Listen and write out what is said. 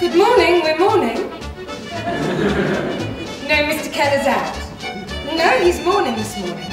Good morning, we're mourning. No, Mr. Keller's out. No, he's mourning this morning.